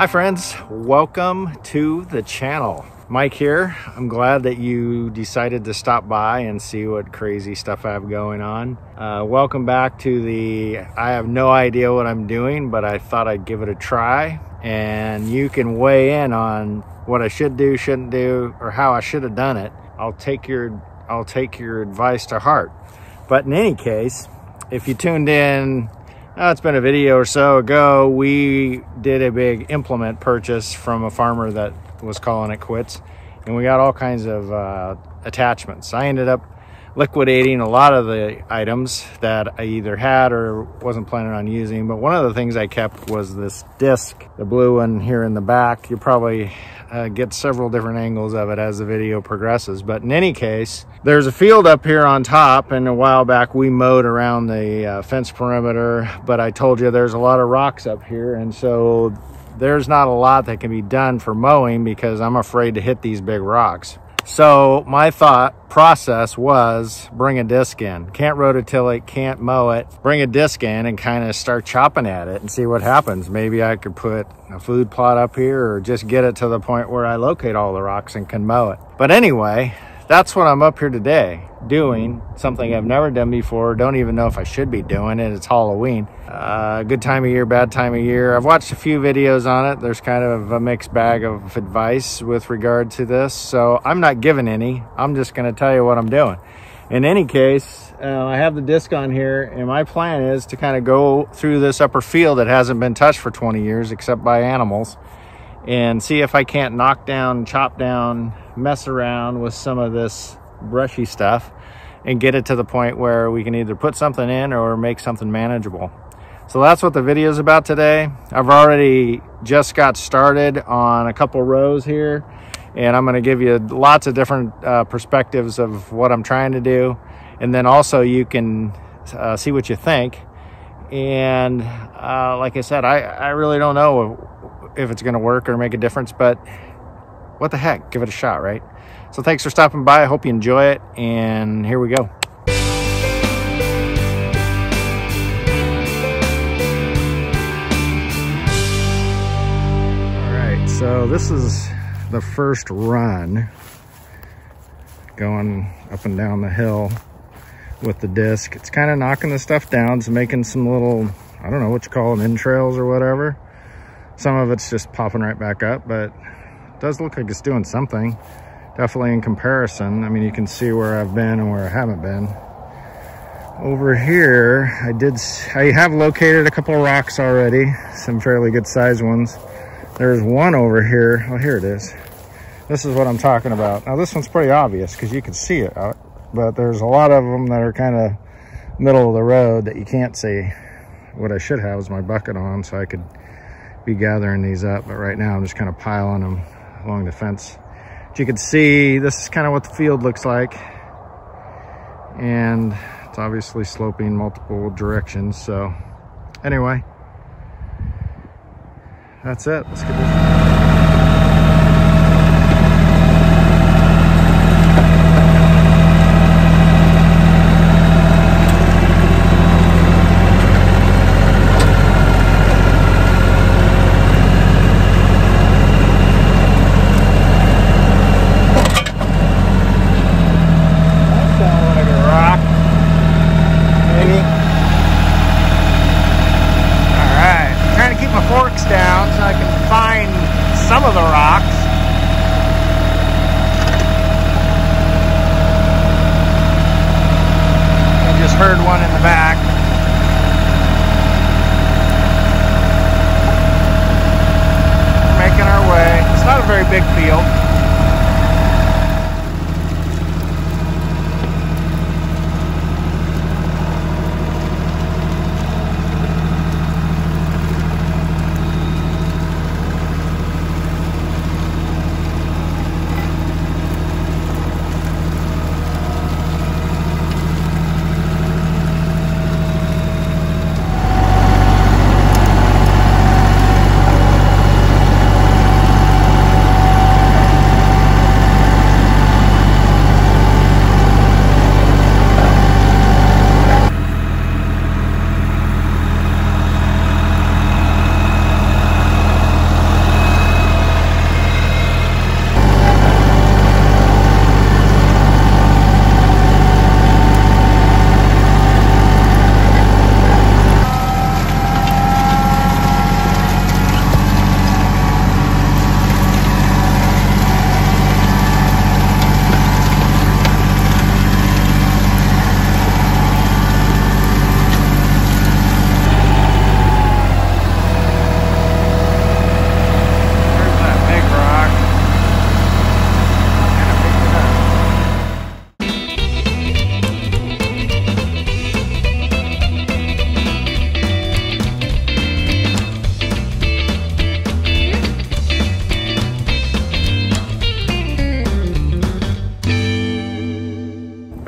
Hi friends, welcome to the channel. Mike here. I'm glad that you decided to stop by and see what crazy stuff I have going on. Welcome back to the I have no idea what I'm doing, but I thought I'd give it a try. And you can weigh in on what I should do, shouldn't do, or how I should have done it. I'll take your advice to heart. But in any case, if you tuned in, it's been a video or so ago, we did a big implement purchase from a farmer that was calling it quits, and we got all kinds of attachments. I ended up liquidating a lot of the items that I either had or wasn't planning on using, but one of the things I kept was this disc, the blue one here in the back. You'll probably get several different angles of it as the video progresses, but in any case, there's a field up here on top, and a while back we mowed around the fence perimeter, but I told you there's a lot of rocks up here, and so there's not a lot that can be done for mowing because I'm afraid to hit these big rocks. So my thought process was bring a disc in. Can't rototillate, can't mow it. Bring a disc in and kind of start chopping at it and see what happens. Maybe I could put a food plot up here or just get it to the point where I locate all the rocks and can mow it. But anyway, that's what I'm up here today, doing something I've never done before. Don't even know if I should be doing it. It's Halloween. Good time of year, bad time of year. I've watched a few videos on it. There's kind of a mixed bag of advice with regard to this. So I'm not giving any. I'm just going to tell you what I'm doing. In any case, I have the disc on here, and my plan is to kind of go through this upper field that hasn't been touched for 20 years except by animals, and see if I can't knock down, chop down, mess around with some of this brushy stuff and get it to the point where we can either put something in or make something manageable. So that's what the video is about today. I've already just got started on a couple rows here, and I'm going to give you lots of different perspectives of what I'm trying to do, and then also you can see what you think. And like I said, I really don't know if it's going to work or make a difference, but what the heck, give it a shot, right? So thanks for stopping by. I hope you enjoy it, and here we go. All right, so this is the first run going up and down the hill with the disc. It's kind of knocking the stuff down. It's making some little, I don't know what you call them, entrails or whatever. Some of it's just popping right back up, but it does look like it's doing something. Definitely in comparison. I mean, you can see where I've been and where I haven't been. Over here, I have located a couple of rocks already, some fairly good sized ones. There's one over here. Oh, here it is. This is what I'm talking about. Now this one's pretty obvious because you can see it, but there's a lot of them that are kind of middle of the road that you can't see. What I should have is my bucket on so I could be gathering these up, but right now I'm just kind of piling them along the fence. As you can see, this is kind of what the field looks like, and it's obviously sloping multiple directions. So anyway, that's it. Let's get this. Down so I can find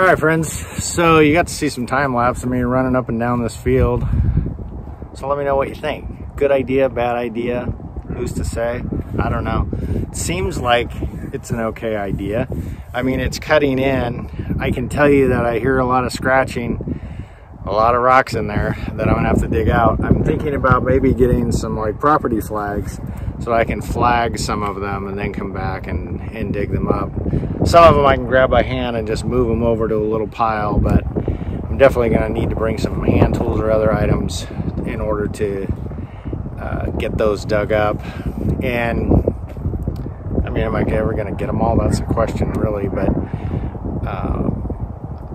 All right, friends, so you got to see some time lapse of me running up and down this field. So let me know what you think. Good idea, bad idea, who's to say? I don't know. It seems like it's an okay idea. I mean, it's cutting in. I can tell you that I hear a lot of scratching, a lot of rocks in there that I'm gonna have to dig out. I'm thinking about maybe getting some like property flags so I can flag some of them and then come back and dig them up. Some of them I can grab by hand and just move them over to a little pile, but I'm definitely gonna need to bring some hand tools or other items in order to get those dug up. And I mean, am I ever gonna get them all? That's the question really, but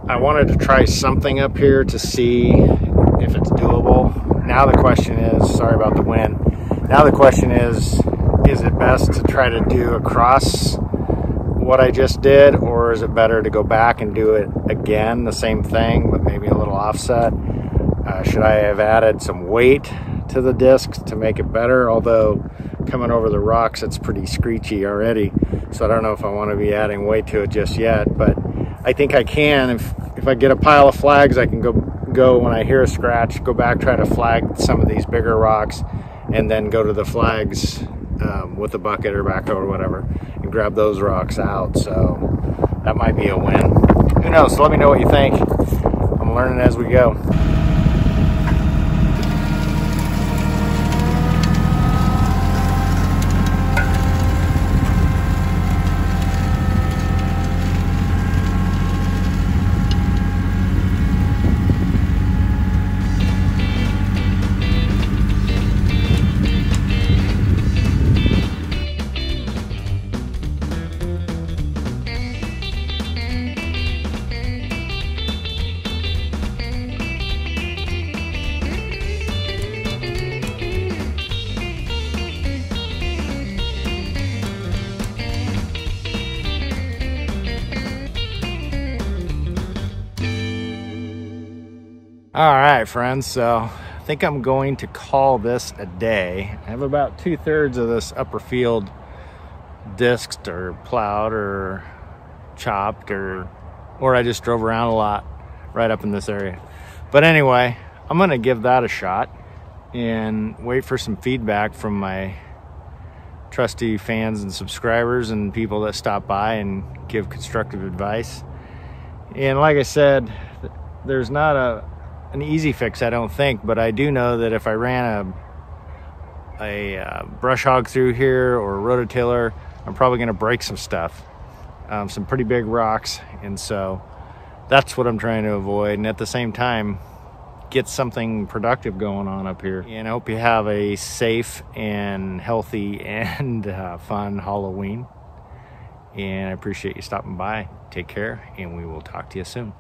I wanted to try something up here to see if it's doable. Now the question is, sorry about the wind. Now the question is it best to try to do across what I just did, or is it better to go back and do it again, the same thing, but maybe a little offset? Should I have added some weight to the disc to make it better? Although coming over the rocks, it's pretty screechy already. So I don't know if I want to be adding weight to it just yet, but I think I can. If I get a pile of flags, I can go when I hear a scratch, go back, try to flag some of these bigger rocks, and then go to the flags with a bucket or backhoe or whatever and grab those rocks out. So that might be a win. Who knows? So let me know what you think. I'm learning as we go. All right, friends, so I think I'm going to call this a day. I have about 2/3 of this upper field disked or plowed or chopped, or I just drove around a lot right up in this area. But anyway, I'm gonna give that a shot and wait for some feedback from my trusty fans and subscribers and people that stop by and give constructive advice. And like I said, there's not an easy fix, I don't think, but I do know that if I ran a brush hog through here or a rototiller, I'm probably going to break some stuff, some pretty big rocks, and so that's what I'm trying to avoid, and at the same time get something productive going on up here. And I hope you have a safe and healthy and fun Halloween, and I appreciate you stopping by. Take care, and we will talk to you soon.